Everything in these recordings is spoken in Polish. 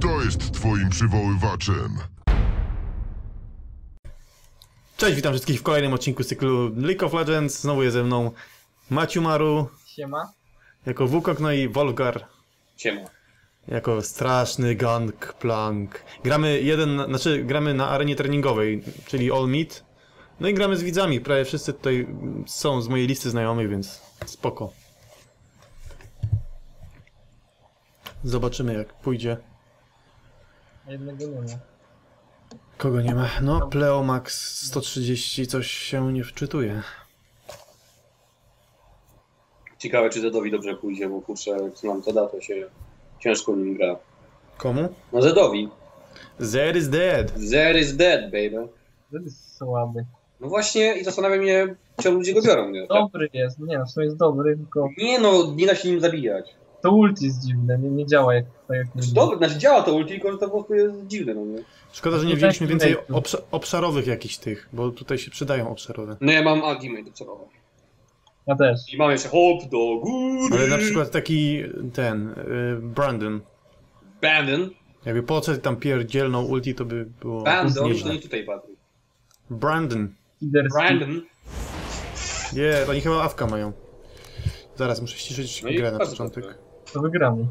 Kto jest twoim przywoływaczem? Cześć, witam wszystkich w kolejnym odcinku z cyklu League of Legends. Znowu jest ze mną Maciumaru. Siema. Jako Wukong, no i Volvgar. Siema. Jako straszny Gangplank. Gramy gramy na arenie treningowej, czyli All Meat. No i gramy z widzami. Prawie wszyscy tutaj są z mojej listy znajomych, więc spoko. Zobaczymy, jak pójdzie. Jednego nie ma. Kogo nie ma? No, pleomax 130 coś się nie wczytuje. Ciekawe, czy Zedowi dobrze pójdzie, bo kurczę, co nam to da, to się ciężko nim gra. Komu? No Zedowi. Zed is dead. Zed is dead, baby. Zed jest słaby. No właśnie i zastanawia mnie, czy ludzie go biorą, nie? Dobry jest, nie no, to jest dobry, tylko... Nie no, nie da się nim zabijać. To ulti jest dziwne, nie działa jak... Dobry, znaczy działa to ulti, tylko że to po prostu jest dziwne, no nie? Szkoda, że nie wzięliśmy więcej obszarowych jakichś tych, bo tutaj się przydają obszarowe. No ja mam agimate obszarowe. Ja też. I mam jeszcze hop do góry. Ale na przykład taki ten, Brandon. Brandon? Jakby podszedł tam pierdzielną ulti, to by było... Brandon, to nie tutaj Patryk. Brandon. Brandon? Nie, to oni chyba awka mają. Zaraz, muszę ściszyć no grę na początek. To wygramy.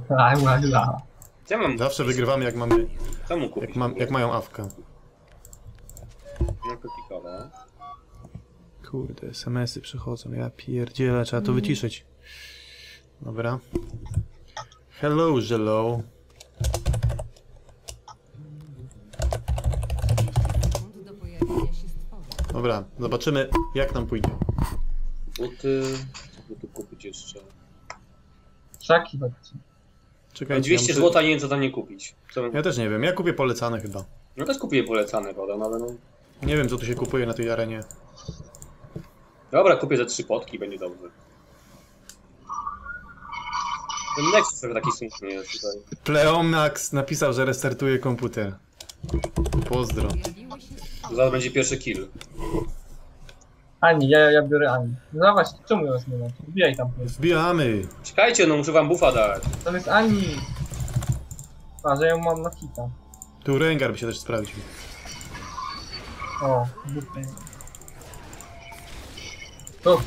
Ja mam... Zawsze wygrywamy, jak mamy... Jak mają awka. Kurde, SMS-y przychodzą, ja pierdzielę, trzeba to wyciszyć. Dobra. Hello, Jello. Dobra, zobaczymy, jak nam pójdzie. No tu kupić jeszcze. Szaki faktycznie. Czekaj, 200 zł, nie wiem co tam nie kupić. Ja też nie wiem, ja kupię polecane chyba. No też kupię polecane, prawda? Ale no... Nie wiem co tu się kupuje na tej arenie. Dobra, kupię za 3 potki, będzie dobrze. Ten Nexus sobie taki smutny jest tutaj. Pleomax napisał, że restartuje komputer. Pozdro. Zaraz będzie pierwszy kill. Ani, ja biorę Ani. No właśnie, czemu ją zmieniam? Wbijaj tam. Wbijamy! Czekajcie, no muszę wam buffa dać. Tam jest Ani! A, że ją mam na hita. Tu Rengar by się też sprawdził. O, buffy. To.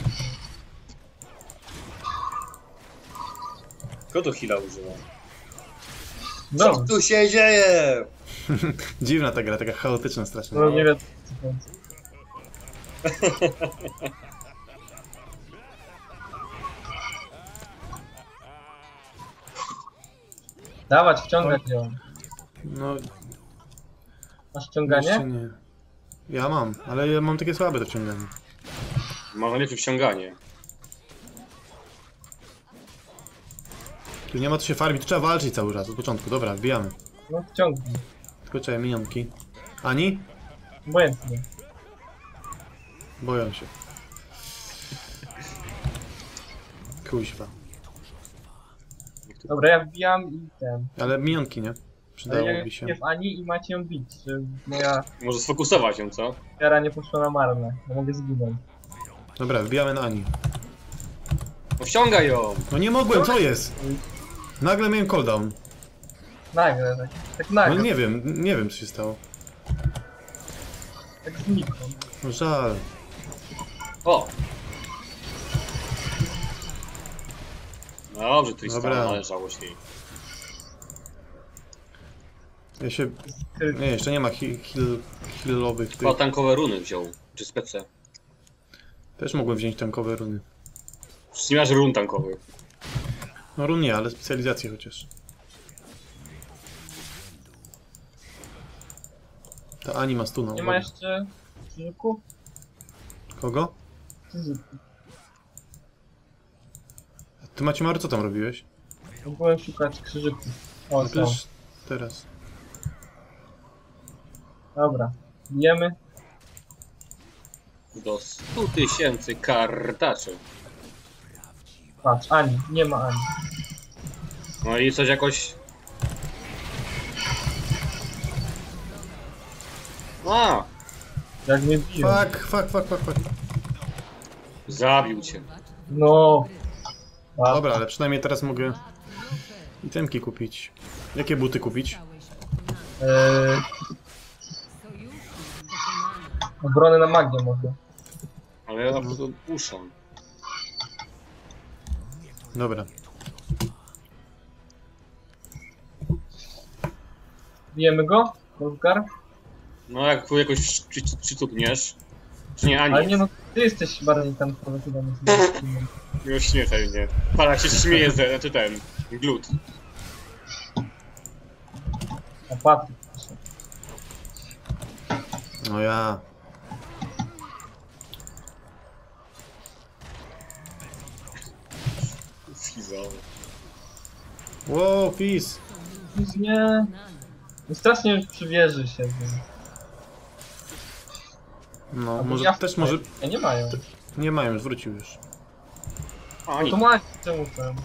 Kto tu heala używa? No. Co tu się dzieje? Dziwna ta gra, taka chaotyczna strasznie. No nie wiem co to jest. Dawać, wciągać ją. No... Masz wciąganie? Nie. Ja mam, ale ja mam takie słabe to wciąganie. Mam lepiej wciąganie. Tu nie ma co się farmić, tu trzeba walczyć cały czas od początku. Dobra, wbijamy. No wciągnij. Tylko czekaj, minionki. Ani? Błędnie. Boją się. Kuźwa. Dobra, ja wbijam i ten. Ale minionki, nie? Przydałoby się. Ja w Ani i macie ją bić, żeby moja... Może sfokusować ją, co? Jara nie poszła na marne, bo mogę zginąć. Dobra, wbijamy na Ani. Osiągaj ją! No nie mogłem, co jest? Nagle miałem cooldown. Nagle, tak nagle. No nie wiem co się stało. Tak zniknął. Żal. O! No dobrze, tu jest należałoś jej. Ja się... Nie, jeszcze nie ma healowych tych. O, tankowe runy wziął, czy spece. Też mogłem wziąć tankowe runy. Przecież nie masz run tankowych. No run nie, ale specjalizacje chociaż. Ta Ani ma stuna. Nie ma jeszcze... Krzyżyku? Kogo? Krzyżyku. A ty Maciumaru, co tam robiłeś? Mogłem szukać krzyżyku. O, no teraz. Dobra, bijemy. Do 100 000 kartaczy. Patrz, Ani, nie ma Ani. No i coś jakoś... A! Jak mnie biją. Fuck. Zabił cię. No. Dobra, ale przynajmniej teraz mogę itemki kupić. Jakie buty kupić? obronę na magię mogę. Ale ja nawet odpuszczam. Dobra. Bijemy go? Volvgar? No jak tu jakoś przytupniesz. Czy nie, Ani? Ale nie, no ty jesteś bardziej tam chyba. Już nie, nie. Para się śmieje, znaczy ten, glut. A Patryk. No ja... Schizowy. Wow, pis! Pis nie... Strasznie przywierzy się. No, a może ja też może... Ja nie mają. Nie mają, już wrócił już. No to ma... Czemu tam?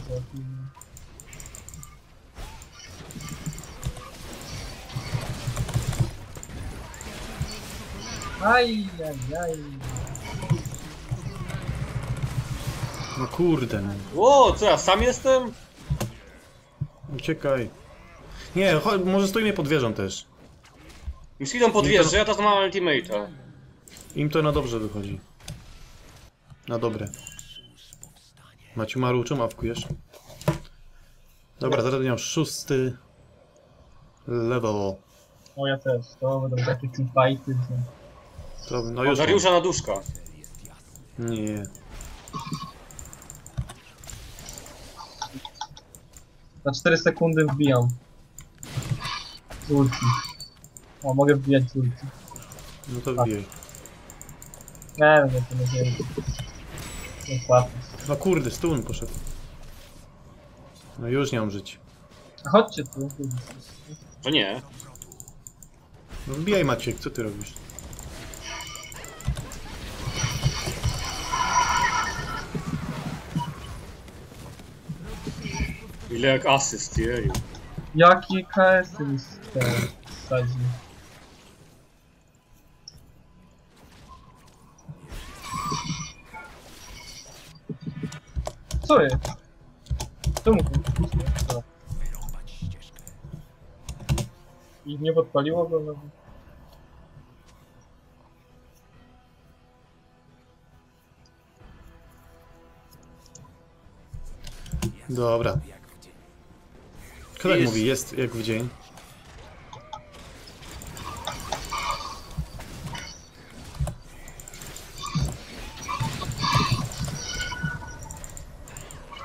Aj, aj, aj. No kurde. Ło, co ja sam jestem? Uciekaj. Nie, chodź, może stoimy pod wieżą też. Już idą pod wieżę, ja teraz mam ultimate'a. Im to na dobrze wychodzi. Na dobre. Maciumaru, czemu awkujesz? Dobra, zaraz miał 6. level. O, ja też, to będą takie teamfighty. To, no już. Dariusza na duszka. Nie. Na 4 sekundy wbijam. Z ulti. O, mogę wbijać z ulti. No to wbijaj. Nie, nie, to nie wiem. No kurde, stun poszedł. No już nie mam żyć. Chodźcie tu. To nie. No wbijaj, Maciek, co ty robisz? Ile jak asyst, jej. Jaki KS jest ten wsadzi? Co jest? Co mu to? I nie podpaliło go nawet. Dobra. Kto tak mówi? Jest jak w dzień.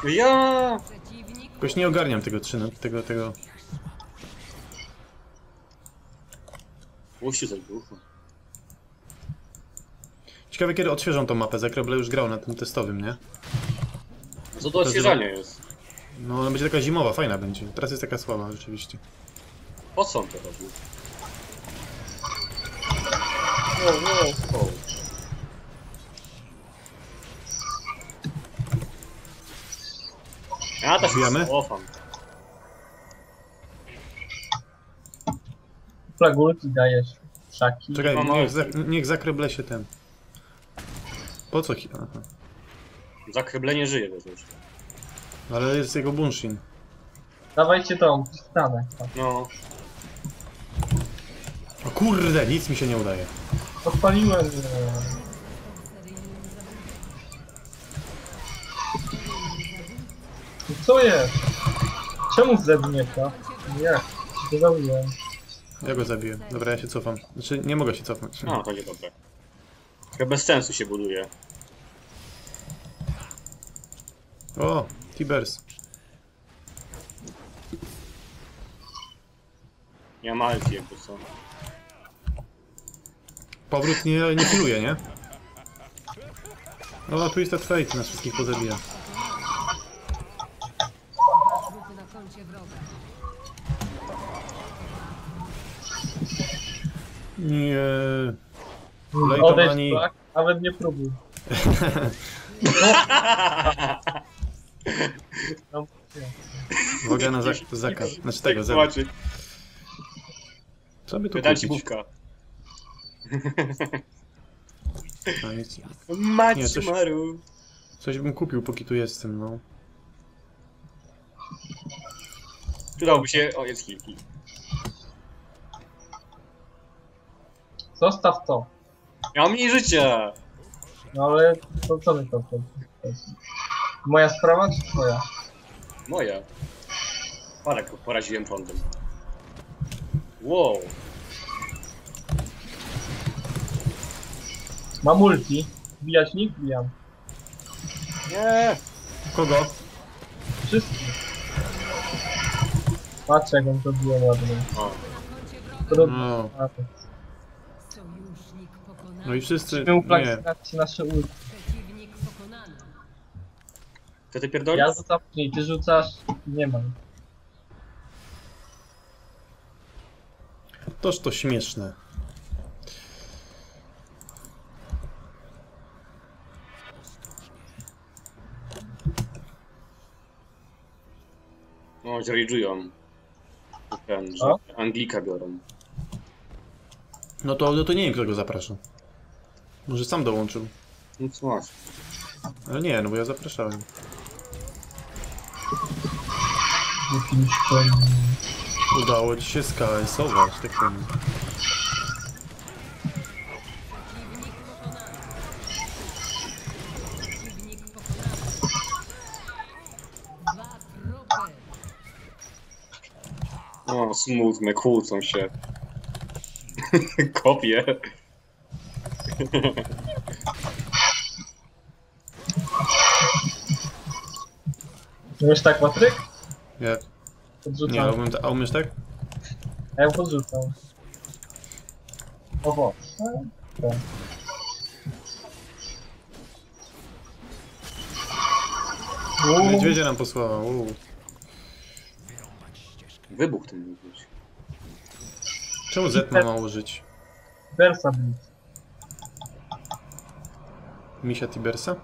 Ja! Jakoś nie ogarniam tego czynu, tego... Uś, zagłucham. Ciekawe, kiedy odświeżą tą mapę. Zac już grał na tym testowym, nie? Co to odświeżanie jest? No ona będzie taka zimowa, fajna będzie. Teraz jest taka słaba, rzeczywiście. Po co on to robił? Ja też wiemy. Flagulki dajesz, szaki. Czekaj, niech zakryble się ten. Po co? Aha. Zakryblenie żyje też. Ale jest jego bunshin. Dawajcie tą, stanę. No. O kurde, nic mi się nie udaje. Odpaliłem. Co jest? Czemu zabiję to? Jak? Cię zabiłem. Ja go zabiję. Dobra, ja się cofam. Znaczy, nie mogę się cofnąć. No, to nie dobre. Chyba bez sensu się buduje. O! Tibers. Ja mam Alfie, bo są. Powrót nie piluje, nie? O, Twisted Fate nas wszystkich pozabija. Nie. Odejdź, tak? Nawet nie próbuj. No. Uwaga na Zaca. Znaczy tego, Zeda. Co by tu kupić? Maciumaru. Coś bym kupił, póki tu jestem, no. Przydałby się... O, jest kilki. Zostaw to. Ja mam i życie. No ale to co mi to? Moja sprawa czy twoja? Moja. Parę poraziłem prądem. Wow. Mam ulti. Wbijać nikt? Wbijam. Nie. Kogo? Wszystkich. Patrz jak on to było ładnie. Trudno. No. No i wszyscy... Musimy nasze ulti. To ty pierdolisz? Ja rzucam mniej, ty rzucasz... Nie mam. Toż to śmieszne. No, zrejdżują. Ten, że Anglika biorą. No to nie wiem, kto go zapraszam. Może sam dołączył. Nic masz. Ale nie, no bo ja zapraszałem. Udało ci się skalesować, tak powiem. O, smutne, kłócą się. Kopie. Umiesz tak, Patryk? Nie. Podrzucam. Nie, a umiesz tak? Ja ją podrzucam. Owo. Tak. Niedźwiedzie nam posłała. Wybuch ten mógł być. Czemu Zed ma mało żyć? Tibersa był. Misia Tibersa?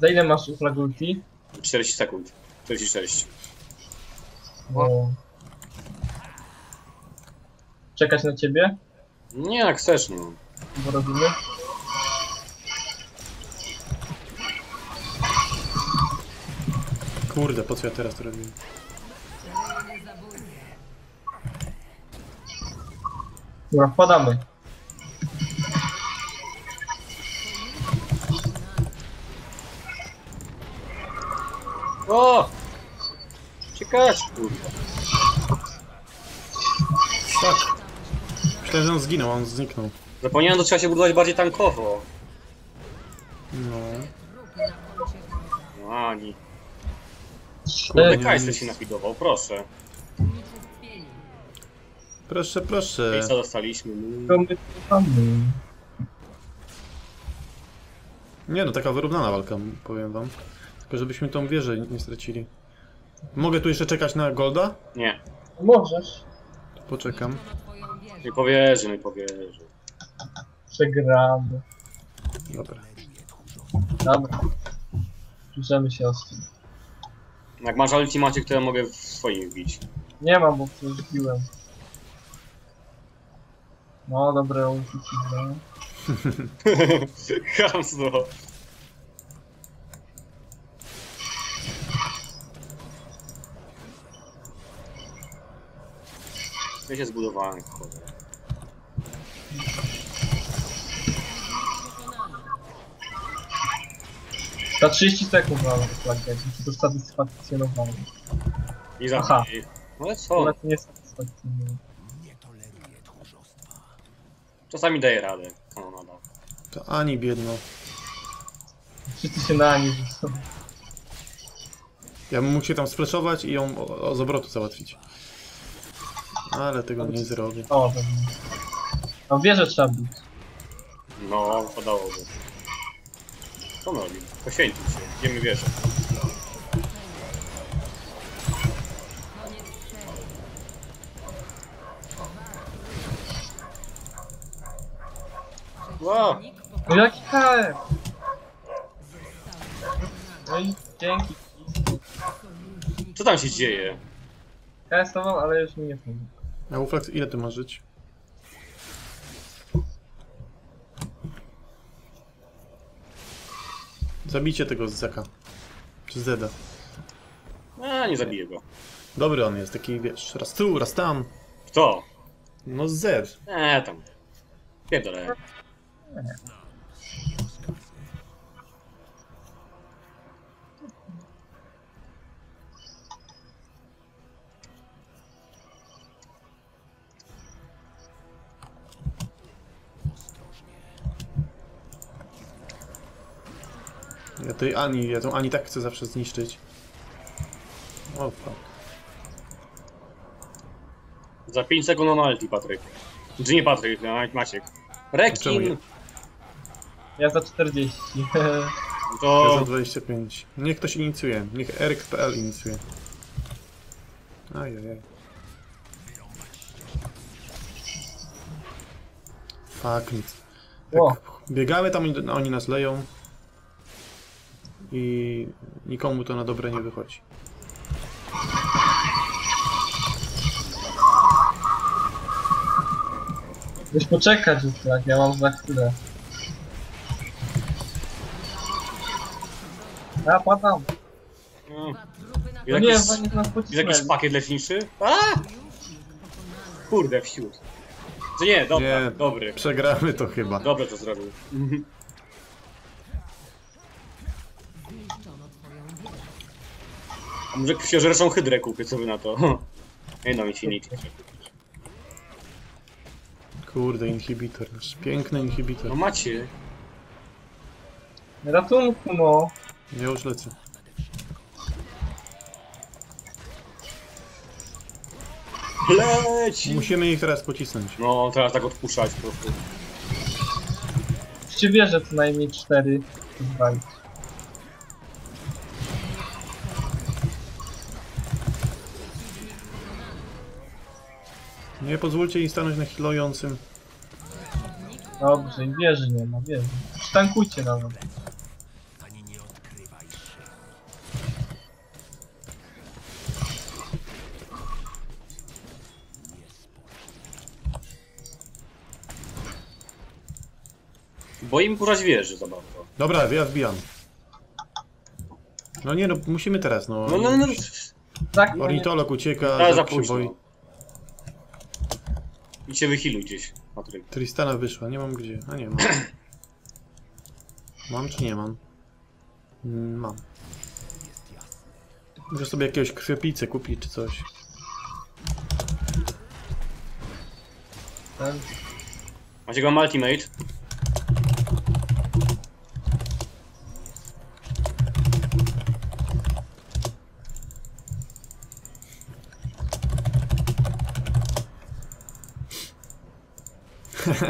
Za ile masz uflak ulti? 40 sekund. 46. Wow. Czekać na ciebie? Nie, jak chcesz, no. Bo robimy. Kurde, po co ja teraz to robiłem? Dobra, wpadamy. O! Ciekać, kurde. Tak. Myślałem, że on zginął, a on zniknął. Zapomniałem, że trzeba się budować bardziej tankowo. No. Ani. Kurde, Kajsel się nafidował, proszę. Proszę, proszę. Miejsca dostaliśmy. Nie no, taka wyrównana walka, powiem wam. Tylko żebyśmy tą wieżę nie stracili. Mogę tu jeszcze czekać na Golda? Nie. Możesz. To poczekam. Nie powierzy, nie powierzy. Przegramy. Dobra. Dobra. Piszemy się ostro. Jak masz ultimacie, które mogę w swoim wbić. Nie mam, bo przeżyłem. No dobre ulti ci dałem. Hamstwo. Ja się zbudowałem, cholera. Za 30 sekund mam flagę, jestem to satysfakcjonowany. I za chwilę. Ale co? Ale to nie satysfakcjonuje. Czasami daje radę, kanonada. To Ani biedno. Wszyscy się na Ani rzucą. Ja bym mógł się tam splashować i ją z obrotu załatwić. Ale tego nie zrobię. O, pewnie. No wieżę trzeba bić. No, padałoby. Co on robi? Poświęcił się, idziemy wieżę. Wow! No jaki KM? No i dzięki. Co tam się dzieje? Ja jestem, ale już mi nie wchodzi. A uflak, ile ty masz żyć? Zabijcie tego z Zaca. Czy Zeda. Nie zabiję go. Dobry on jest, taki wiesz, raz tu, raz tam. Kto? No Zed. Tam. Pierdolę. Ja tą Ani tak chcę zawsze zniszczyć. O fuck. Za 5 sekund na ulti, Patryk. Czy nie Patryk, no, Maciek. Rekin! Ja za 40. To... Ja za 25. Niech ktoś inicjuje. Niech Eryk.pl inicjuje. Ajajaj. Fuck, nic. Tak, wow. Biegamy tam, oni nas leją. I nikomu to na dobre nie wychodzi. Musisz poczekać, tak, ja mam za chwilę. Ja padam. Jakiś pakiet leczniczy? Kurde, wsiód. Nie, dobra, nie, dobry. Przegramy to chyba. Dobrze to zrobił. A może krwiożerczą hydrę kupię, co wy na to? Ej, no mi się nie chce. Kurde, inhibitor, nasz piękny inhibitor. No macie. Ratunku, no. Ja już lecę. Leci! Musimy ich teraz pocisnąć. No, teraz tak odpuszczać po prostu. Czy wierzę co najmniej 4 bajki. Nie pozwólcie im stanąć na healującym. Dobrze, im wierzy nie ma, wierzy. Stankujcie nawet. Bo im kurać wierzy za bardzo. Dobra, ja wbijam. No nie, no musimy teraz, no. No. Tak, ornitolog ucieka, ale za późno. I się wychiluj gdzieś, Patryk. Tristana wyszła, nie mam gdzie. A nie mam. Mam czy nie mam? Mam. Muszę sobie jakiegoś krwiopijcę kupić czy coś. Tak. Macie go, mam ultimate.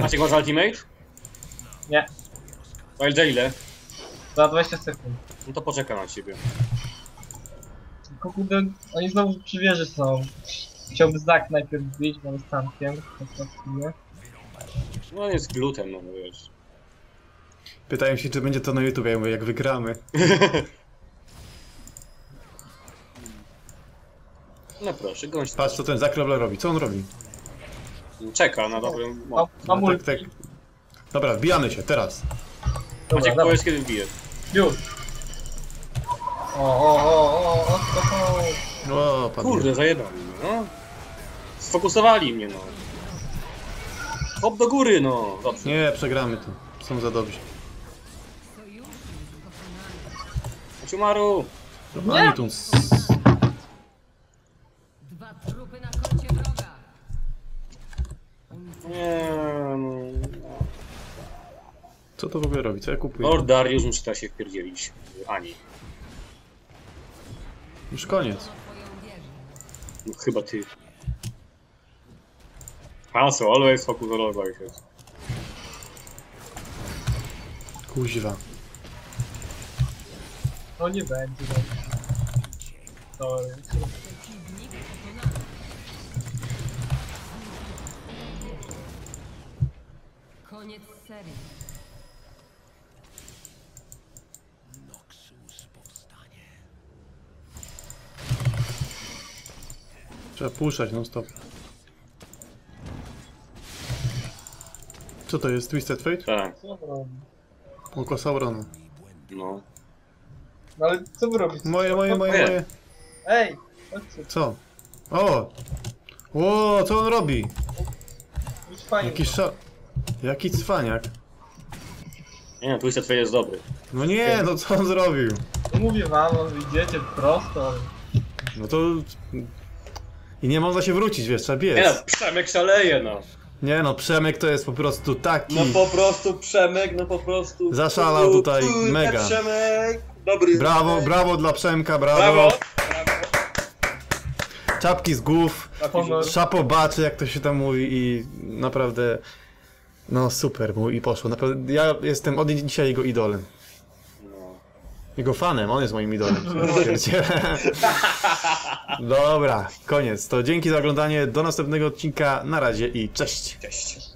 Macie go za ultimate? Nie. To ile? Za 20 sekund. No to poczekam na ciebie. Tylko kurde, oni znowu przy wieży są. Chciałby Zac najpierw bić, bo on jest tankiem. No on jest glutem, no wiesz. Pytają się, czy będzie to na YouTube, ja mówię, jak wygramy. No proszę, gąś. Patrz co ten Zac robi, co on robi? Czeka na dobrym... No, tak. Dobra, wbijamy się, teraz. Maciek, powiedz kiedy wbijesz. Już. O, kurde, zajebali mnie, no. Sfokusowali mnie, no. Hop do góry, no. Dobrze. Nie, przegramy to. Są za dobrzy. Maciumaru! Nie! Nie, no. Co to w ogóle robi? Co ja kupuję? Lord Darius musi teraz się wpierdzielić. Ani. Już koniec. No, chyba ty. Haso, always focus on all right. Kuźwa. No nie będzie. Sorry. Koniec serii. Noxus powstanie. Trzeba puszczać non stop. Co to jest? Twisted Fate? Tak. Oko Saurona. No. No ale co wy robicie? Moje. Ej! Co? O! Ło, co on robi? fajny. Jaki cwaniak. Nie, Twisted Fate jest dobry. No nie, no co on zrobił? Mówię wam, on idziecie prosto. No to... I nie można się wrócić, wiesz, trzeba biec. Nie no, Przemek szaleje, no. Nie no, Przemek to jest po prostu taki... No po prostu Przemek, no po prostu... Zaszalał tutaj, mega. Przemek, dobry. Brawo, brawo dla Przemka, brawo. Brawo. Czapki z głów, szapobaczy, jak to się tam mówi i naprawdę... No super mu i poszło, naprawdę ja jestem od dzisiaj jego idolem. Jego fanem, on jest moim idolem. Dobra, koniec. To dzięki za oglądanie, do następnego odcinka, na razie i cześć! Cześć.